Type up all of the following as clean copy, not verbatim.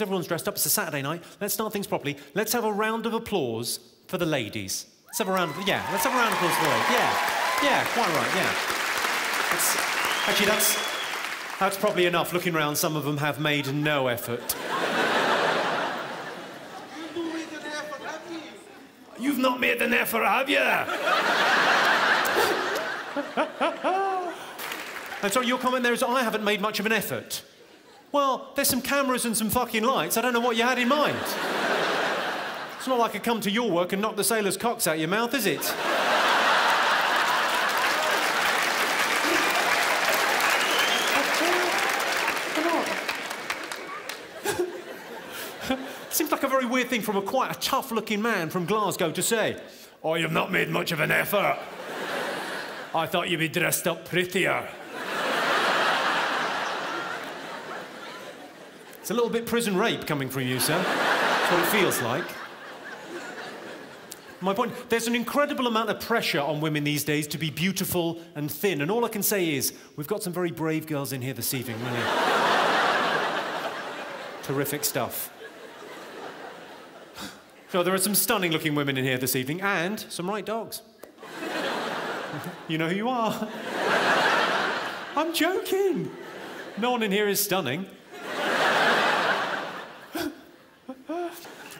Everyone's dressed up, it's a Saturday night, let's start things properly. Let's have a round of applause for the ladies. Let's have a round of, yeah, let's have a round of applause for the ladies. Yeah, yeah, quite right, yeah. Actually, that's probably enough. Looking round, some of them have made no effort. You've not made an effort, have you? You've not made an effort, have you? I'm sorry, your comment there is I haven't made much of an effort. Well, there's some cameras and some fucking lights. I don't know what you had in mind. It's not like I come to your work and knock the sailors' cocks out of your mouth, is it? Come on. Seems like a very weird thing from quite a tough-looking man from Glasgow to say. Oh, you've not made much of an effort. I thought you'd be dressed up prettier. It's a little bit prison rape coming from you, sir. That's what it feels like. My point, there's an incredible amount of pressure on women these days to be beautiful and thin, and all I can say is, we've got some very brave girls in here this evening, really. Terrific stuff. So there are some stunning-looking women in here this evening, and some right dogs. You know who you are. I'm joking. No one in here is stunning.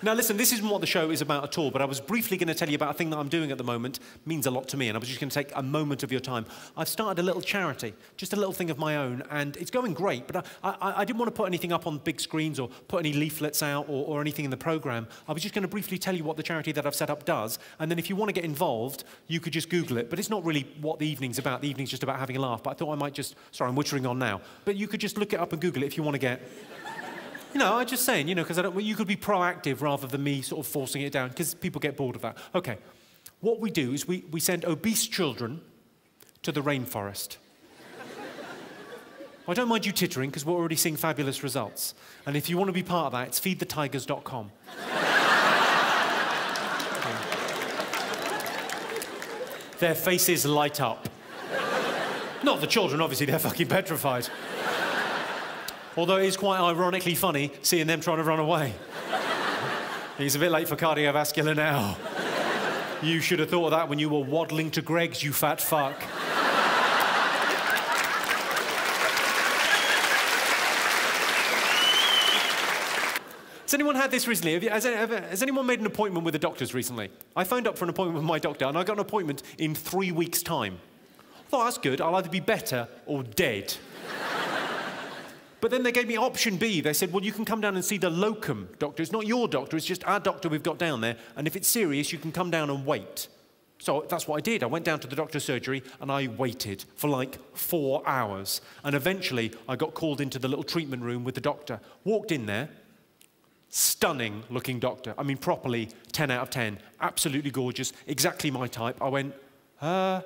Now, listen, this isn't what the show is about at all, but I was briefly going to tell you about a thing that I'm doing at the moment. It means a lot to me, and I was just going to take a moment of your time. I've started a little charity, just a little thing of my own, and it's going great, but I didn't want to put anything up on big screens or put any leaflets out or anything in the programme. I was just going to briefly tell you what the charity that I've set up does, and then if you want to get involved, you could just Google it. But it's not really what the evening's about. The evening's just about having a laugh, but I thought I might just... Sorry, I'm wittering on now. But you could just look it up and Google it if you want to get... You know, I'm just saying, you know, because you could be proactive rather than me sort of forcing it down, because people get bored of that. OK, what we do is we send obese children to the rainforest. I don't mind you tittering, because we're already seeing fabulous results. And if you want to be part of that, it's feedthetigers.com. Their faces light up. Not the children, obviously, they're fucking petrified. Although it is quite ironically funny seeing them trying to run away. He's a bit late for cardiovascular now. You should have thought of that when you were waddling to Greg's, you fat fuck. Has anyone had this recently? Has anyone made an appointment with the doctors recently? I phoned up for an appointment with my doctor and I got an appointment in 3 weeks' time. I thought, that's good, I'll either be better or dead. But then they gave me option B. They said, well, you can come down and see the locum doctor. It's not your doctor, it's just our doctor we've got down there. And if it's serious, you can come down and wait. So that's what I did. I went down to the doctor's surgery and I waited for like 4 hours. And eventually I got called into the little treatment room with the doctor. Walked in there, stunning looking doctor. I mean, properly 10 out of 10, absolutely gorgeous, exactly my type. I went, I'm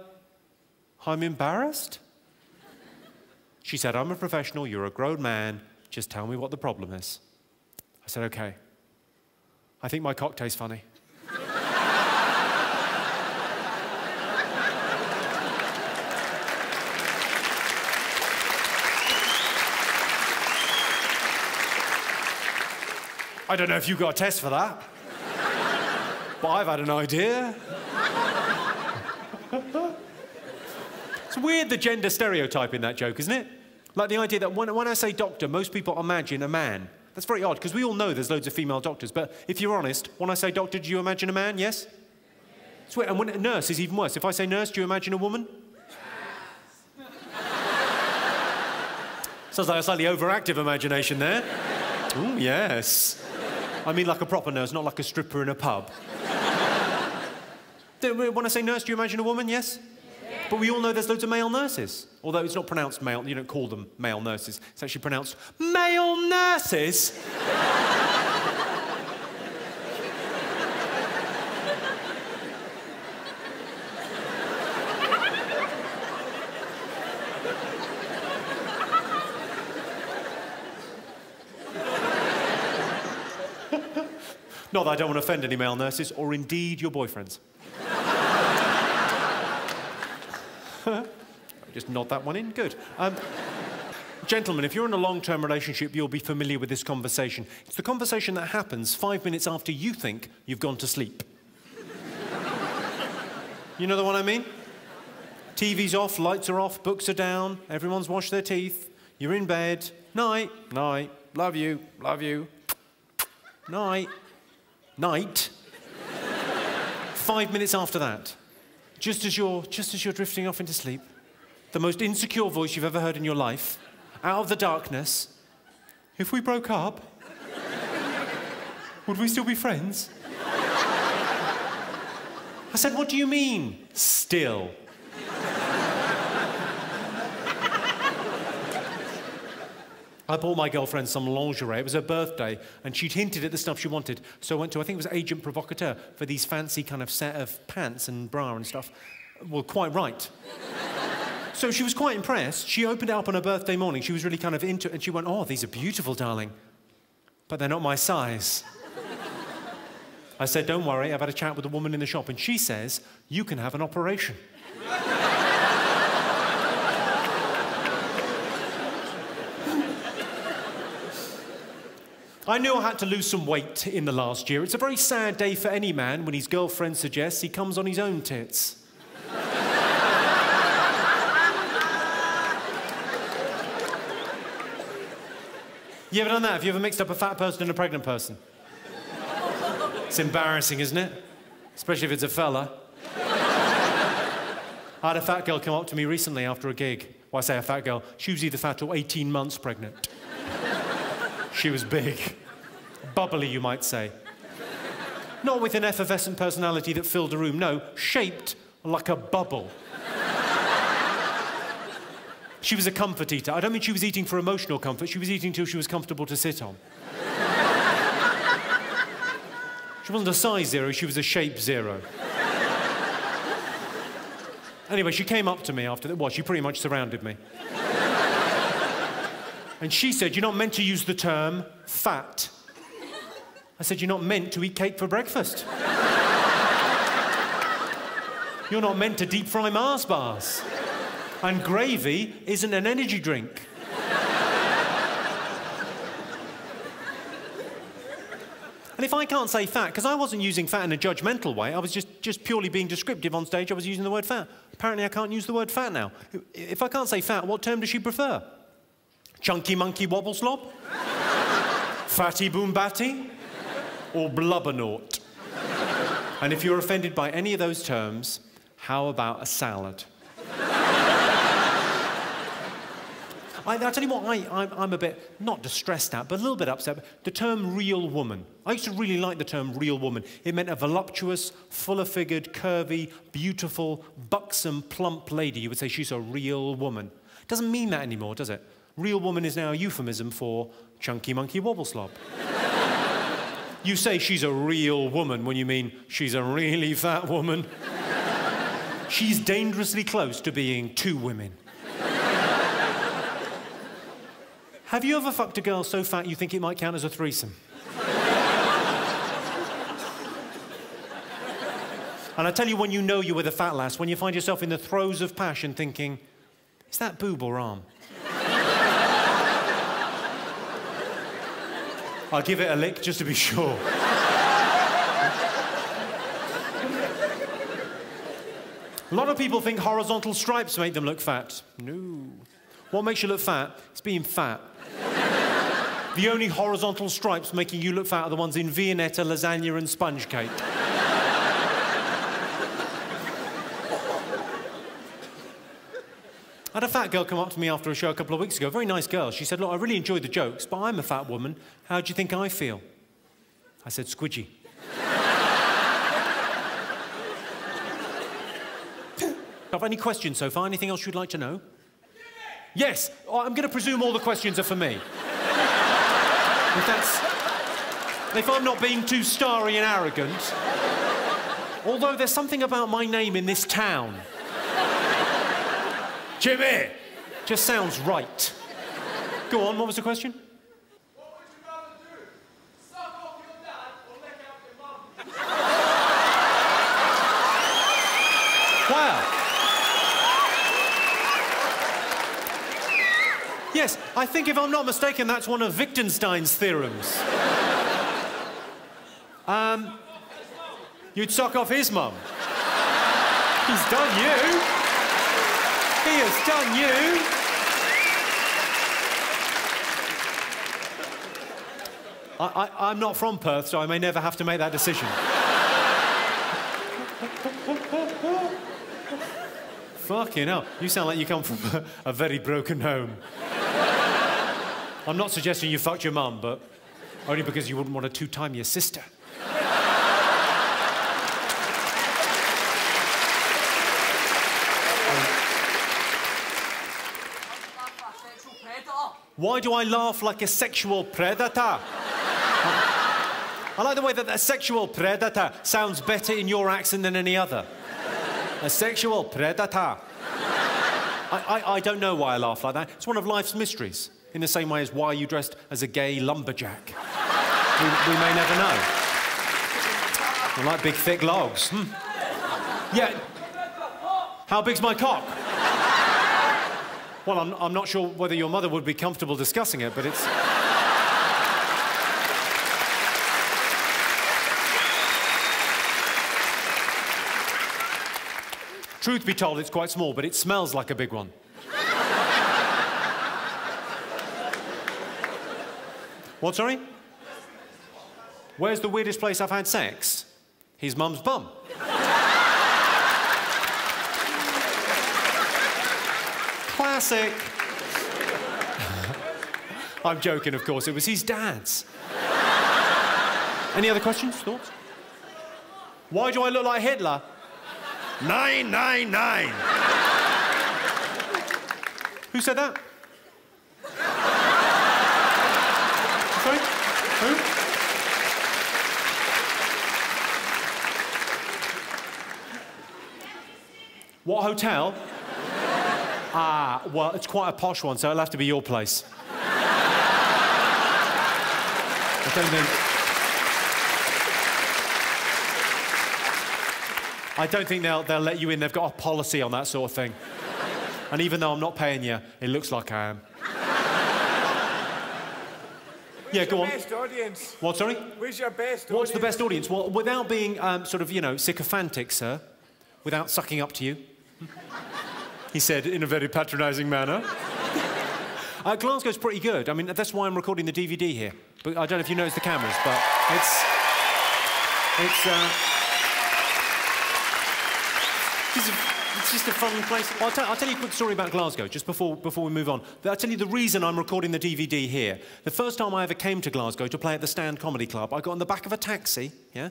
embarrassed? She said, I'm a professional, you're a grown man, just tell me what the problem is. I said, okay. I think my cock tastes funny. I don't know if you got a test for that, but I've had an idea. It's weird, the gender stereotype in that joke, isn't it? Like the idea that when I say doctor, most people imagine a man. That's very odd, because we all know there's loads of female doctors, but if you're honest, when I say doctor, do you imagine a man, yes? It's weird. And when nurse is even worse. If I say nurse, do you imagine a woman? Yes. Sounds like a slightly overactive imagination there. Ooh, yes. I mean like a proper nurse, not like a stripper in a pub. When I say nurse, do you imagine a woman, yes? But we all know there's loads of male nurses. Although it's not pronounced male, you don't call them male nurses. It's actually pronounced male nurses. Not that I don't want to offend any male nurses, or indeed your boyfriends. Just nod that one in, good. Gentlemen, if you're in a long-term relationship, you'll be familiar with this conversation. It's the conversation that happens 5 minutes after you think you've gone to sleep. You know the one I mean? TV's off, lights are off, books are down, everyone's washed their teeth, you're in bed, night, night, love you, night, night. 5 minutes after that, just as you're drifting off into sleep, the most insecure voice you've ever heard in your life, out of the darkness, if we broke up, would we still be friends? I said, what do you mean, still? I bought my girlfriend some lingerie. It was her birthday, and she'd hinted at the stuff she wanted. So I went to, I think it was Agent Provocateur, for these fancy kind of set of pants and bra and stuff. Well, quite right. So she was quite impressed. She opened it up on her birthday morning. She was really kind of into it, and she went, oh, these are beautiful, darling. But they're not my size. I said, don't worry, I've had a chat with a woman in the shop, and she says, you can have an operation. I knew I had to lose some weight in the last year. It's a very sad day for any man when his girlfriend suggests he comes on his own tits. You ever done that? Have you ever mixed up a fat person and a pregnant person? It's embarrassing, isn't it? Especially if it's a fella. I had a fat girl come up to me recently after a gig. Well, I say a fat girl. She was either fat or 18 months pregnant. She was big. Bubbly, you might say. Not with an effervescent personality that filled a room, no, shaped like a bubble. She was a comfort eater. I don't mean she was eating for emotional comfort. She was eating till she was comfortable to sit on. She wasn't a size zero, she was a shape zero. Anyway, she came up to me after that. Well, she pretty much surrounded me. And she said, you're not meant to use the term fat. I said, you're not meant to eat cake for breakfast. You're not meant to deep fry Mars bars. And gravy isn't an energy drink. And if I can't say fat, because I wasn't using fat in a judgmental way, I was just purely being descriptive on stage, I was using the word fat. Apparently I can't use the word fat now. If I can't say fat, what term does she prefer? Chunky monkey wobble slob? Fatty boom batty? Or blubbernaut? And if you're offended by any of those terms, how about a salad? I'll tell you what, I'm a bit, not distressed at, but a little bit upset. The term real woman. I used to really like the term real woman. It meant a voluptuous, fuller-figured, curvy, beautiful, buxom, plump lady. You would say she's a real woman. Doesn't mean that anymore, does it? Real woman is now a euphemism for chunky monkey wobble slob. You say she's a real woman when you mean she's a really fat woman. She's dangerously close to being two women. Have you ever fucked a girl so fat you think it might count as a threesome? And I tell you, when you know you're with a fat lass, when you find yourself in the throes of passion thinking, is that boob or arm? I'll give it a lick just to be sure. A lot of people think horizontal stripes make them look fat. No. What makes you look fat? It's being fat. The only horizontal stripes making you look fat are the ones in Viennetta, lasagna and sponge cake. I had a fat girl come up to me after a show a couple of weeks ago, a very nice girl. She said, look, I really enjoyed the jokes, but I'm a fat woman. How do you think I feel? I said, squidgy. Have any questions so far? Anything else you'd like to know? Yes, I'm going to presume all the questions are for me. If I'm not being too starry and arrogant. Although there's something about my name in this town. Jimmy! Just sounds right. Go on, what was the question? What would you rather do? Suck off your dad or lick out your mum? Wow. Yes, I think if I'm not mistaken, that's one of Wittgenstein's theorems. You'd suck off his mum. He's done you. He has done you. I'm not from Perth, so I may never have to make that decision. Fucking hell. You sound like you come from a very broken home. I'm not suggesting you fucked your mum, but only because you wouldn't want to two-time your sister. Why do I laugh like a sexual predator? I like the way that a sexual predator sounds better in your accent than any other. A sexual predator. I don't know why I laugh like that. It's one of life's mysteries, in the same way as why you dressed as a gay lumberjack. We may never know. I like big, thick logs. Hmm. Yeah. How big's my cock? Well, I'm not sure whether your mother would be comfortable discussing it, but it's... Truth be told, it's quite small, but it smells like a big one. What, sorry? Where's the weirdest place I've had sex? His mum's bum. Classic. I'm joking, of course. It was his dad's. Any other questions, thoughts? Why do I look like Hitler? 999. Who said that? Sorry? Who? What hotel? Ah, well, it's quite a posh one, so it'll have to be your place. I don't think... they'll let you in. They've got a policy on that sort of thing. And even though I'm not paying you, it looks like I am. Yeah, go on. Where's your best audience? What, sorry? Where's your best audience? What's the best audience? Well, without being sort of, you know, sycophantic, sir, without sucking up to you, he said in a very patronising manner. Glasgow's pretty good. I mean, that's why I'm recording the DVD here. But I don't know if you noticed the cameras, but it's just a fun place. I'll tell you a quick story about Glasgow, just before we move on. I'll tell you the reason I'm recording the DVD here. The first time I ever came to Glasgow to play at the Stand Comedy Club, I got in the back of a taxi, yeah?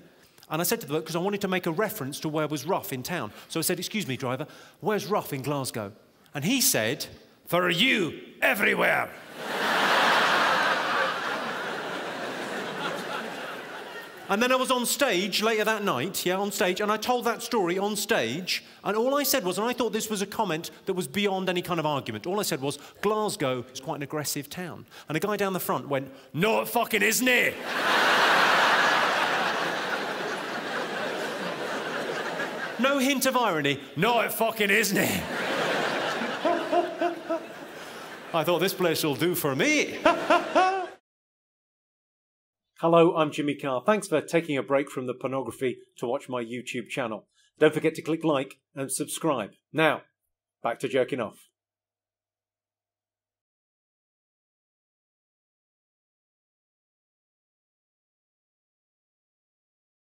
And I said to the bloke, because I wanted to make a reference to where was rough in town. So I said, excuse me, driver, where's rough in Glasgow? And he said, for you, everywhere. And then I was on stage later that night, yeah, on stage, and I told that story on stage, and all I said was, and I thought this was a comment that was beyond any kind of argument, all I said was, Glasgow is quite an aggressive town. And a guy down the front went, no, it fucking isn't it? No hint of irony, no, it fucking isn't it? I thought, this place will do for me. Hello, I'm Jimmy Carr. Thanks for taking a break from the pornography to watch my YouTube channel. Don't forget to click like and subscribe. Now, back to jerking off.